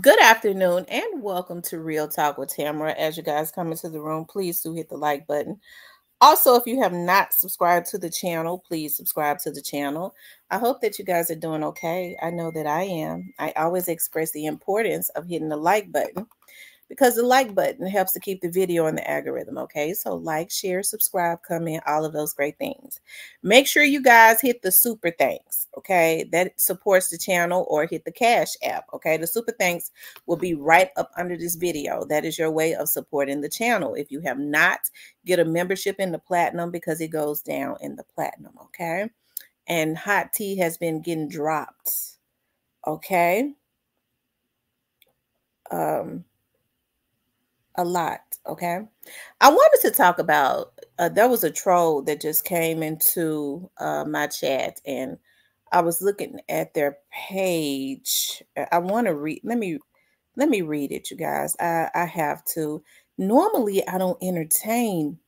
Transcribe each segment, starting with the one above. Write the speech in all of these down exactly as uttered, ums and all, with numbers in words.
Good afternoon and welcome to Real Talk with Tamara. As you guys come into the room, please do hit the like button. Also, if you have not subscribed to the channel, please subscribe to the channel. I hope that you guys are doing okay. I know that I am. I always express the importance of hitting the like button because the like button helps to keep the video in the algorithm, okay? So like, share, subscribe, comment, all of those great things. Make sure you guys hit the super thanks, okay? That supports the channel, or hit the Cash App, okay? The super thanks will be right up under this video. That is your way of supporting the channel. If you have not, get a membership in the platinum because it goes down in the platinum, okay? And hot tea has been getting dropped, okay? Um... A lot, okay? I wanted to talk about, uh, there was a troll that just came into uh, my chat, and I was looking at their page. I want to read, let me, let me read it, you guys. I, I have to. Normally, I don't entertain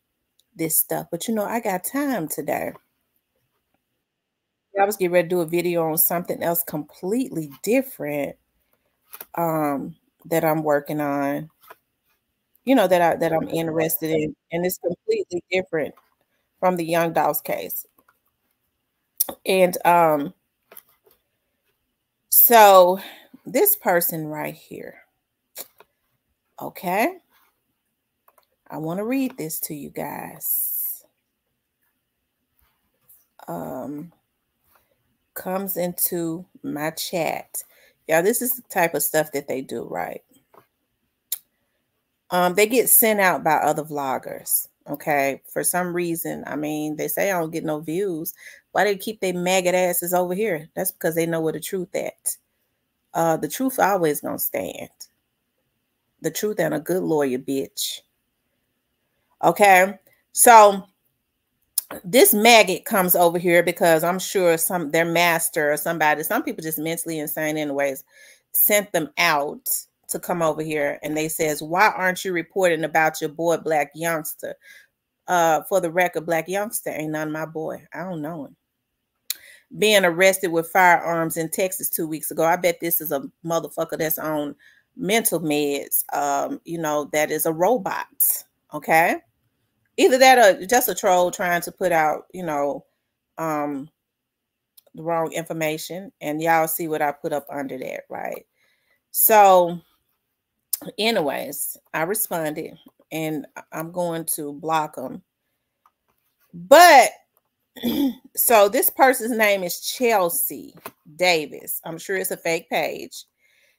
this stuff, but you know, I got time today. I was getting ready to do a video on something else completely different um, that I'm working on. You know, that, I, that I'm interested in, and it's completely different from the Young Dolph's case. And um, so this person right here, okay, I want to read this to you guys. Um, comes into my chat. Yeah, this is the type of stuff that they do, right? Um, they get sent out by other vloggers, okay? For some reason, I mean, they say I don't get no views. Why they keep their maggot asses over here? That's because they know where the truth at. Uh, the truth always gonna stand. The truth and a good lawyer, bitch. Okay, so this maggot comes over here because I'm sure some their master or somebody, some people just mentally insane anyways, sent them out to come over here, and they says, why aren't you reporting about your boy BlacYoungsta? Uh, for the record, BlacYoungsta ain't none of my boy. I don't know him. Being arrested with firearms in Texas two weeks ago. I bet this is a motherfucker that's on mental meds. Um, you know, that is a robot. Okay, either that or just a troll trying to put out, you know, um, the wrong information. And y'all see what I put up under that, right? So. Anyways, I responded, and I'm going to block them. But so this person's name is Chelsea Davis. I'm sure it's a fake page.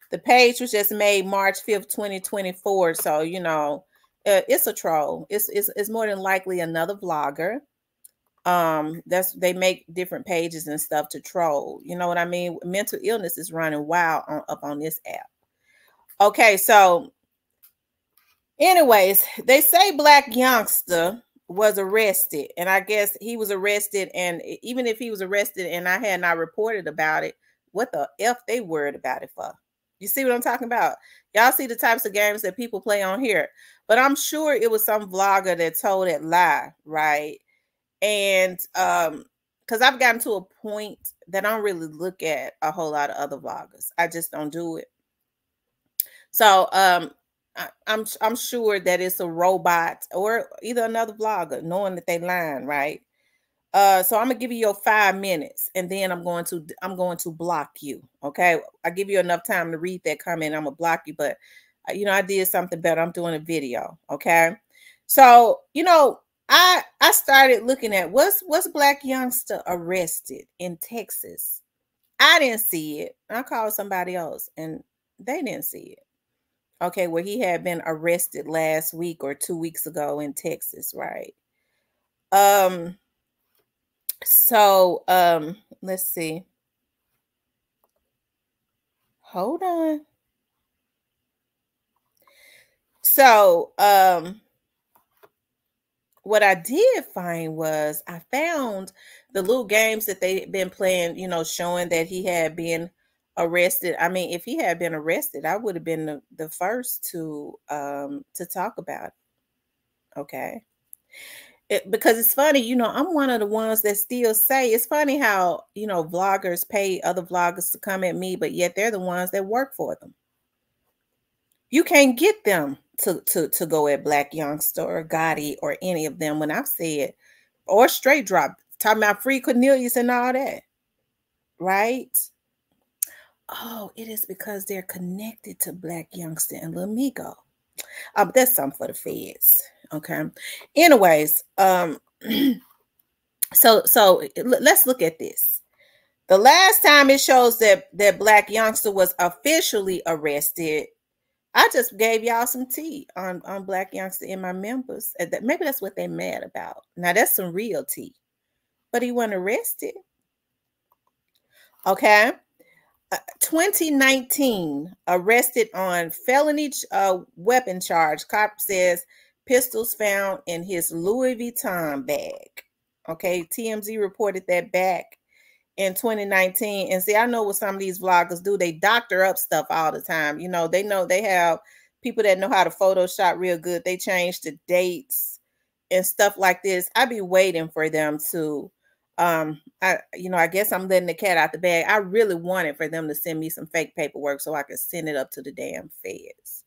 The page was just made March fifth, twenty twenty-four. So, you know, uh, it's a troll. It's, it's it's more than likely another vlogger. Um, that's they make different pages and stuff to troll. You know what I mean? Mental illness is running wild on, up on this app. Okay, so anyways, they say BlacYoungsta was arrested, and I guess he was arrested, and even if he was arrested and I had not reported about it, what the F they worried about it for? You see what I'm talking about? Y'all see the types of games that people play on here. But I'm sure it was some vlogger that told that lie, right? And um, because I've gotten to a point that I don't really look at a whole lot of other vloggers. I just don't do it. So um, I, I'm I'm sure that it's a robot or either another vlogger, knowing that they lying, right? Uh, so I'm gonna give you your five minutes, and then I'm going to I'm going to block you. Okay, I give you enough time to read that comment. I'm gonna block you, but you know I did something better. I'm doing a video. Okay, so you know I I started looking at what's what's BlacYoungsta arrested in Texas. I didn't see it. I called somebody else, and they didn't see it. Okay, well, he had been arrested last week or two weeks ago in Texas, right? Um, so um, let's see. Hold on. So um, what I did find was I found the little games that they'd been playing, you know, showing that he had been arrested. I mean, if he had been arrested, I would have been the, the first to um to talk about it. Okay, it, because it's funny, you know, I'm one of the ones that still say it's funny how, you know, vloggers pay other vloggers to come at me, but yet they're the ones that work for them. you can't get them to to to go at BlacYoungsta or Gotti or any of them when I've said, or Straight Drop, talking about free Cornelius and all that, right? Oh, it is because they're connected to BlacYoungsta and Lil Migo. Uh, that's something for the feds, okay? Anyways, um, so so let's look at this. The last time it shows that that BlacYoungsta was officially arrested, I just gave y'all some tea on on BlacYoungsta and my members. Maybe that's what they're mad about. Now that's some real tea, but he wasn't arrested, okay? Uh, twenty nineteen, arrested on felony uh, weapon charge. Cop says pistols found in his Louis Vuitton bag. Okay, T M Z reported that back in twenty nineteen. And see, I know what some of these vloggers do. They doctor up stuff all the time. You know, they know they have people that know how to Photoshop real good. They change the dates and stuff like this. I'd be waiting for them to Um, I, you know, I guess I'm letting the cat out the bag. I really wanted for them to send me some fake paperwork so I could send it up to the damn feds.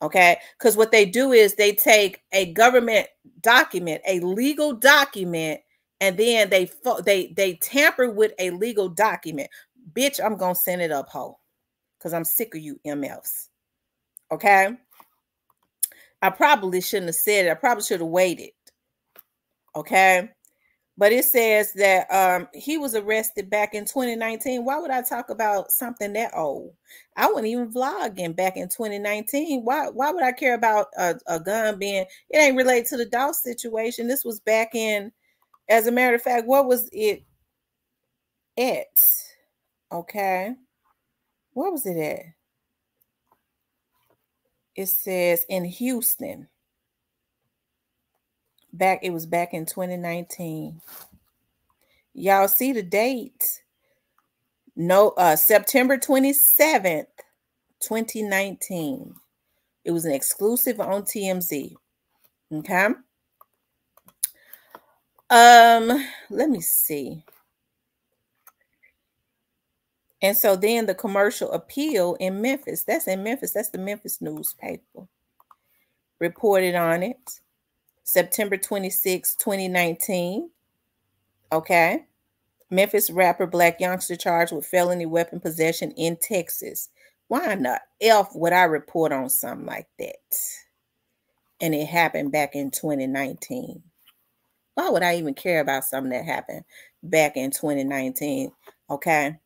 Okay. Cause what they do is they take a government document, a legal document, and then they, they, they tamper with a legal document. Bitch, I'm going to send it up whole. Cause I'm sick of you M Fs. Okay. I probably shouldn't have said it. I probably should have waited. Okay. But it says that um, he was arrested back in twenty nineteen. Why would I talk about something that old? I wasn't even vlogging back in twenty nineteen. Why Why would I care about a, a gun being, it ain't related to the Dolph situation. This was back in, as a matter of fact, what was it at? Okay. What was it at? It says in Houston. Back, it was back in twenty nineteen. Y'all see the date? No, uh, September twenty-seventh, twenty nineteen. It was an exclusive on T M Z. Okay. Um, let me see. And so then the Commercial Appeal in Memphis. That's in Memphis. That's the Memphis newspaper. Reported on it. September twenty-sixth, twenty nineteen. Okay. Memphis rapper BlacYoungsta charged with felony weapon possession in Texas. Why in the F would I report on something like that? And it happened back in twenty nineteen. Why would I even care about something that happened back in twenty nineteen? Okay.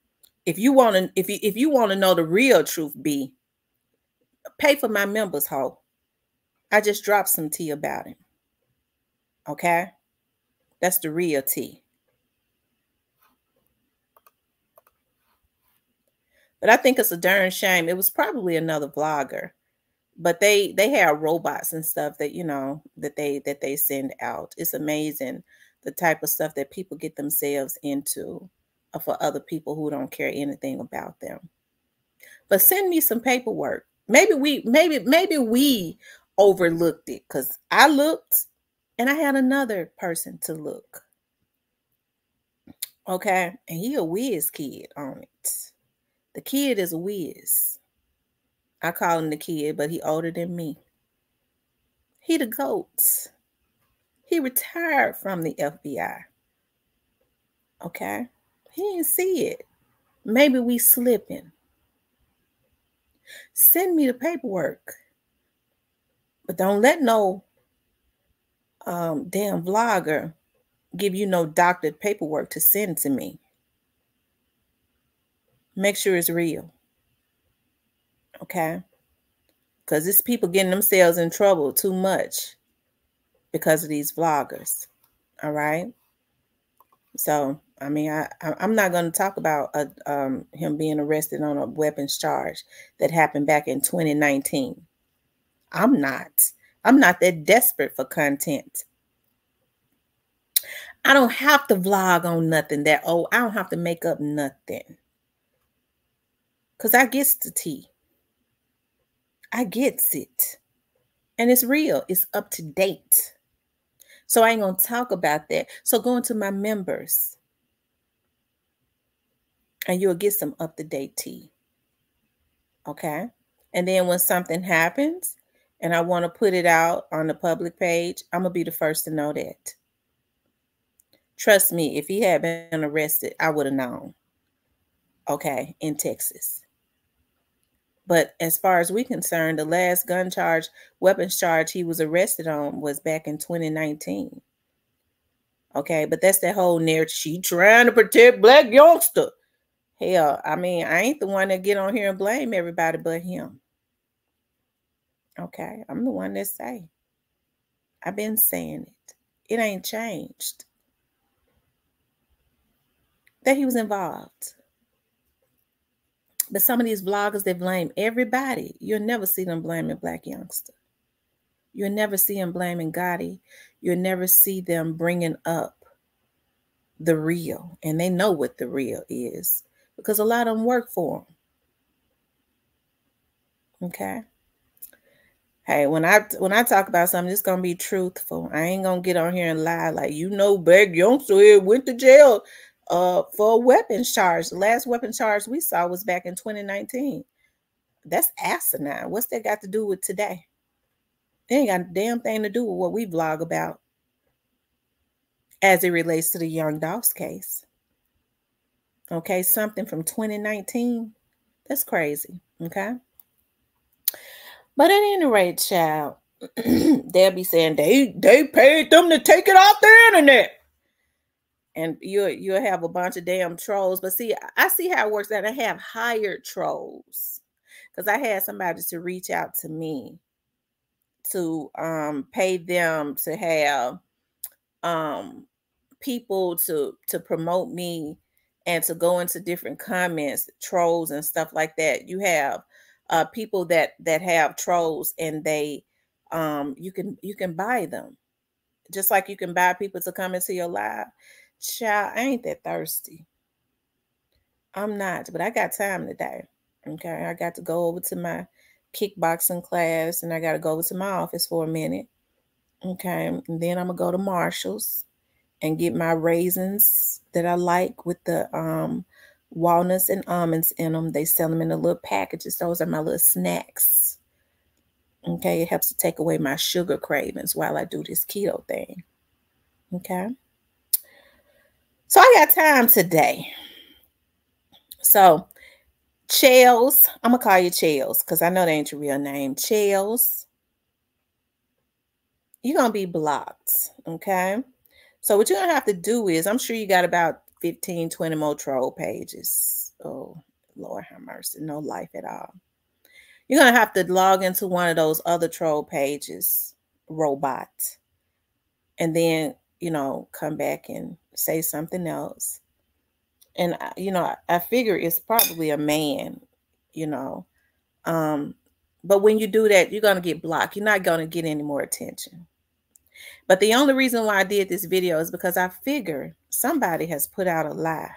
If you want to, if you if you want to know the real truth, B, pay for my members, ho. I just dropped some tea about it. Okay, that's the real tea. But I think it's a darn shame. It was probably another vlogger, but they they have robots and stuff that you know that they that they send out. It's amazing the type of stuff that people get themselves into for other people who don't care anything about them. But send me some paperwork. Maybe we maybe maybe we overlooked it because I looked. And I had another person to look. Okay. And he a whiz kid on it. The kid is a whiz. I call him the kid, but he older than me. He the GOAT. He retired from the F B I. Okay. He didn't see it. Maybe we slipping. Send me the paperwork. But don't let no Um, damn vlogger give you no doctored paperwork to send to me. Make sure it's real. Okay. Because it's people getting themselves in trouble too much because of these vloggers. All right. So, I mean, I, I, I'm not going to talk about a, um, him being arrested on a weapons charge that happened back in twenty nineteen. I'm not. I'm not that desperate for content. I don't have to vlog on nothing that old. I don't have to make up nothing. Because I gets the tea. I gets it. And it's real. It's up to date. So I ain't going to talk about that. So go into my members. And you'll get some up to date tea. Okay. And then when something happens and I want to put it out on the public page, I'm going to be the first to know that. Trust me, if he had been arrested, I would have known. Okay, in Texas. But as far as we're concerned, the last gun charge, weapons charge he was arrested on was back in twenty nineteen. Okay, but that's that whole narrative. She trying to protect BlacYoungsta. Hell, I mean, I ain't the one that get on here and blame everybody but him. Okay, I'm the one that say. I've been saying it. It ain't changed. That he was involved. But some of these vloggers, they blame everybody. You'll never see them blaming BlacYoungsta. You'll never see them blaming Gotti. You'll never see them bringing up the real. And they know what the real is because a lot of them work for them. Okay? Hey, when I when I talk about something, it's going to be truthful. I ain't going to get on here and lie like, you know, BlacYoungsta here went to jail. Uh, for a weapons charge. The last weapon charge we saw was back in twenty nineteen. That's asinine. What's that got to do with today? They ain't got a damn thing to do with what we vlog about as it relates to the Young Dolph's case. Okay, something from twenty nineteen. That's crazy, okay? But at any rate, child, they'll be saying they, they paid them to take it off the internet. And you'll, you'll have a bunch of damn trolls. But see, I see how it works out. I have hired trolls because I had somebody to reach out to me to um, pay them to have um, people to, to promote me and to go into different comments, trolls and stuff like that. You have uh, people that, that have trolls and they um, you can, you can buy them. Just like you can buy people to come into your live. Child, I ain't that thirsty. I'm not, but I got time today. Okay, I got to go over to my kickboxing class, and I got to go over to my office for a minute. Okay, and then I'm gonna go to Marshall's and get my raisins that I like with the um, walnuts and almonds in them. They sell them in the little packages. Those are my little snacks. Okay, it helps to take away my sugar cravings while I do this keto thing. Okay. So I got time today. So Chels, I'm going to call you Chels because I know that ain't your real name. Chels, you're going to be blocked, okay? So what you're going to have to do is, I'm sure you got about fifteen, twenty more troll pages. Oh, Lord have mercy, no life at all. You're going to have to log into one of those other troll pages, robot, and then, you know, come back and say something else. And, you know, I figure it's probably a man, you know. Um, but when you do that, you're going to get blocked. You're not going to get any more attention. But the only reason why I did this video is because I figure somebody has put out a lie.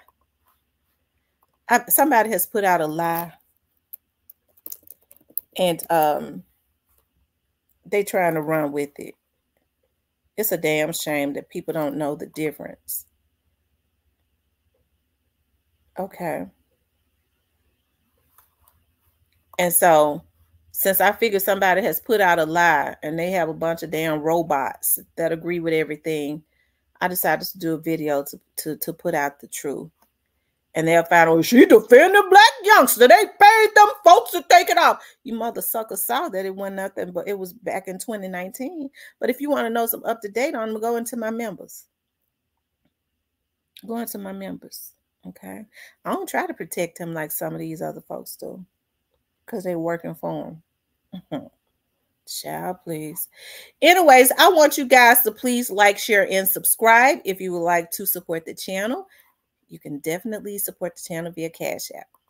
I, somebody has put out a lie. And um, they trying to run with it. It's a damn shame that people don't know the difference. Okay. And so, since I figure somebody has put out a lie and they have a bunch of damn robots that agree with everything, I decided to do a video to, to, to put out the truth. And they'll find, oh, she defended BlacYoungsta. They paid them folks to take it off. You mother sucker saw that it wasn't nothing, but it was back in twenty nineteen. But if you want to know some up to date on them, go into my members. Go into my members, okay? I don't try to protect him like some of these other folks do because they're working for him. Child, please. Anyways, I want you guys to please like, share, and subscribe if you would like to support the channel. You can definitely support the channel via Cash App.